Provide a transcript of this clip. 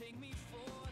Take me for